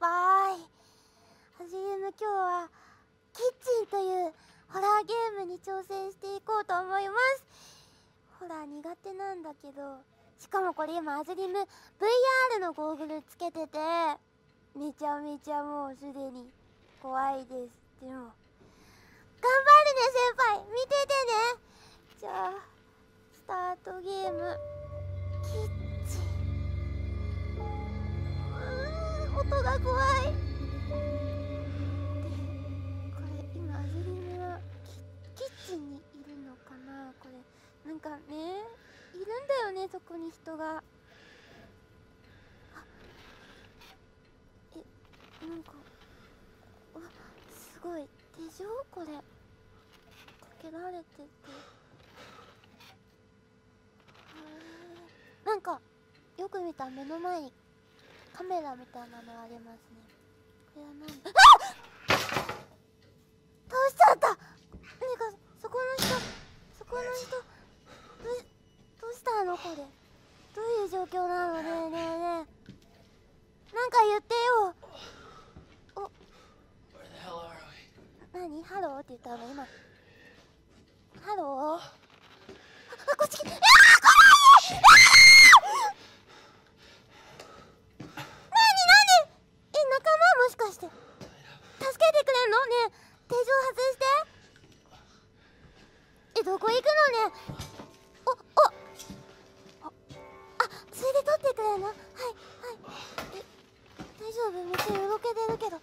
ぱい。はじめ今日はキッチンというホラーゲームに挑戦していこうと思います。ホラー苦手なんだけど、しかもこれ今アズリム VR のゴーグルつけてて、めちゃめちゃもうすでに怖いです。でも頑張るね先輩、見ててね。じゃあスタートゲーム、キッチン。音が怖い。これ今アズリムはキッチンにいるのかな。これなんかね、いるんだよね、そこに人が。なんかすごい手錠、これかけられてて、なんかよく見たら目の前にカメラみたいなのありますね。これは何だ。あっ、倒しちゃった。なんかそこの人どうしたのこれ、どういう状況なの。ねえなんか言ってよ。何、ハローって言ったの今。ハロー。あ、こっち来て。あー、怖い。あー、何え、仲間、もしかして助けてくれんのねえ、手錠外して。え、どこ行くのね。お、それで取ってくれんの。はい、はい。え、大丈夫、めっちゃよろけてるけど。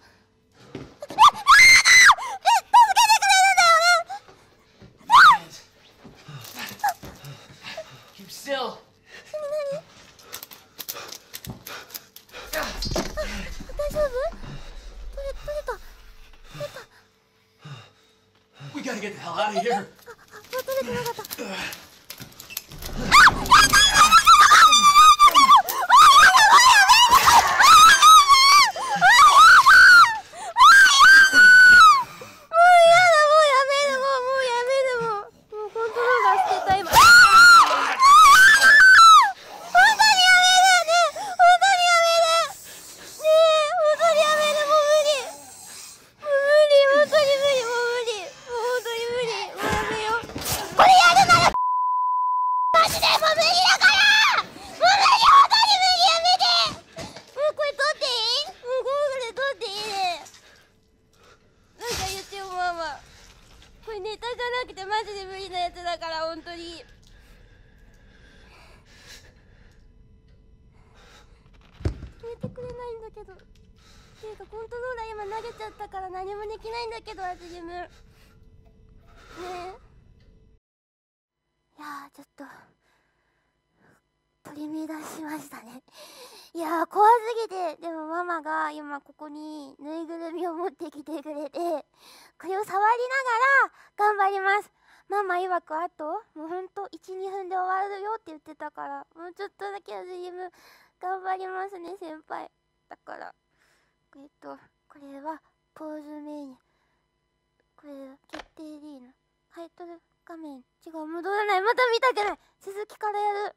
頑張りますね先輩。だからこれはポーズメニュー、これは決定 D のタイトル画面。違う、戻らない、また見たくない。続きからやる。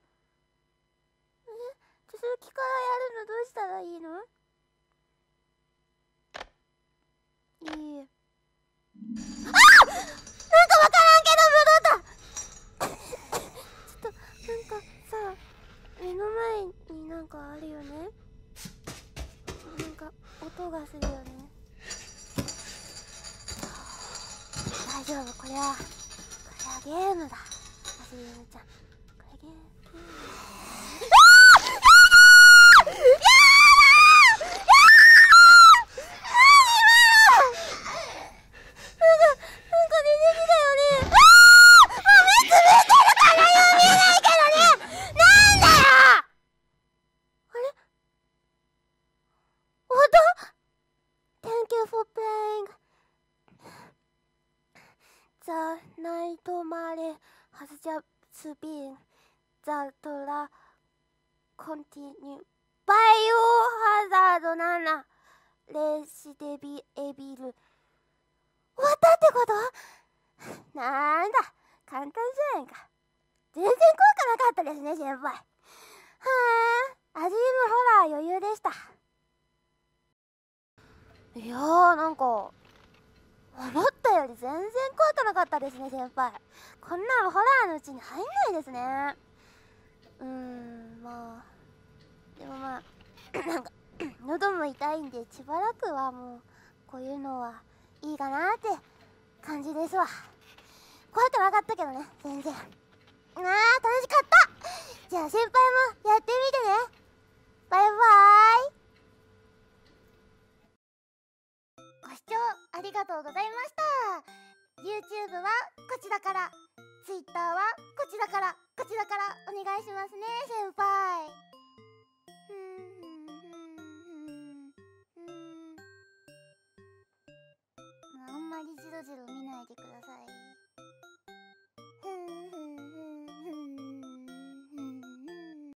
続きからやるのどうしたらいいの。いい、あっ、なんかわからんけど戻ったちょっとなんかさ、目の前になんかあるよね。なんか音がするよね。大丈夫、これはゲームだ。あずりむちゃん、これゲーム。いやー、なんか思ったより全然怖くなかったですね、先輩。こんなのホラーのうちに入んないですね。まあでもまあなんか喉も痛いんで、しばらくはもうこういうのはいいかなって感じですわ。怖くなかったけどね、全然。楽しかった。じゃあ先輩もやってみてね。バイバーイ。ご視聴ありがとうございました。 YouTube はこっちだから、 Twitter はこっちだから、こっちだからお願いしますね、先輩。あんまりジロジロ見ないでください。